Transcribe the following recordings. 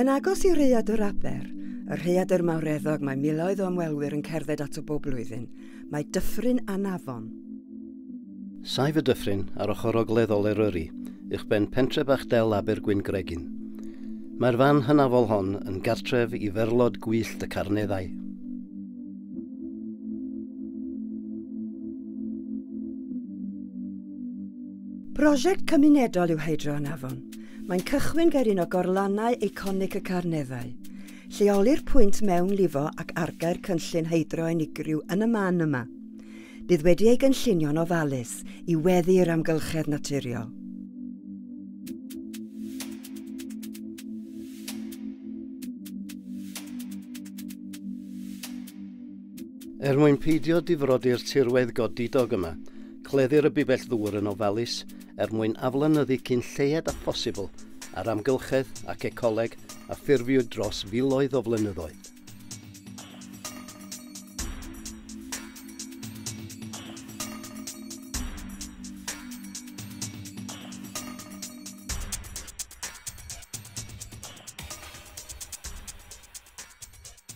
Yn agos i rhaeadr Aber, y rhaeadr mawreddog mae miloedd o ymwelwyr yn cerdded ato bob blwyddyn, mae Dyffryn Anafon. Saif y Dyffryn ar ochr ogleddol Eryri, uwchben pentre bach del Abergwyn-Gregin. Mae'r fan hynafol hon yn gartref i ferlod gwyllt y Carneddau. Prosiect cymunedol yw Heidro Anafon. Mae'n cychwyn ger un o gorlannau eiconic y Carneddau. Lleoli'r pwynt mewn lifo ac argair cynllun Heidro unigryw yn y man yma. Bydd wedi ei gynllunio'n ofalus i weddi'r amgylchedd naturiol. Er mwyn peidio difrodi'r tirwedd godidog yma, cleddir y bibell ddŵr yn ofalus er mwyn aflanyddu cyn lleed a phosibl ar amgylchedd ac ecoleg a ffurfiwyd dros filoedd o flynyddoedd.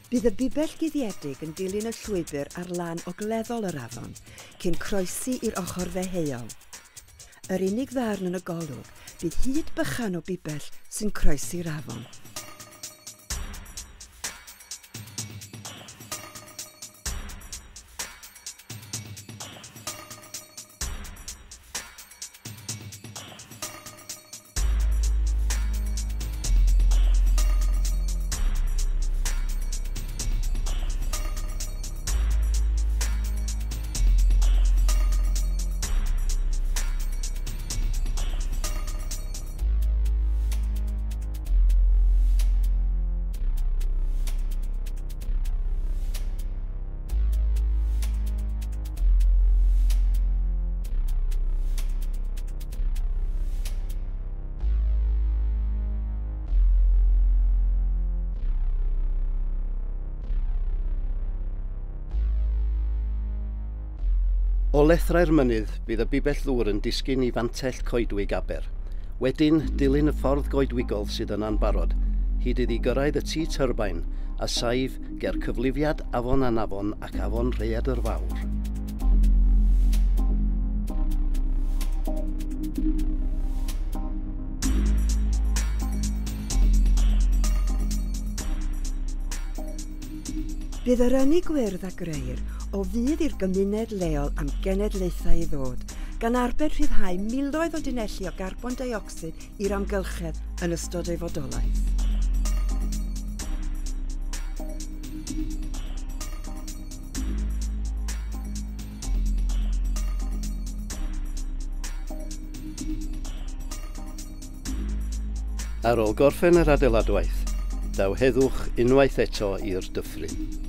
Bydd y bibell guddiedig yn dilyn y llwybr ar lan ogleddol yr afon, cyn croesi i'r ochr ddeheuol. Yr unig ddarn yn y golwg, bydd hyd bychan o bibell sy'n croesi'r afon. O lethrau'r mynydd, bydd y bibell ddŵr yn disgyn i fantell coedwig Aber. Wedyn, dilyn y ffordd goedwigol sydd yn anbarod, hyd iddi gyrraedd y tŷ tyrbain a saif ger cyflifiad Afon Anafon ac Afon Rhaeadr Fawr. Bydd yr unig wyrdd a greir o fydd i'r gymuned leol am genedlaethau i ddod, gan arbed rhyddhau miloedd o dinelli o garbon dioxid i'r amgylchedd yn ystod ei fodolaeth. Ar ôl gorffen yr adeiladwaith, daw heddwch unwaith eto i'r Dyffryn.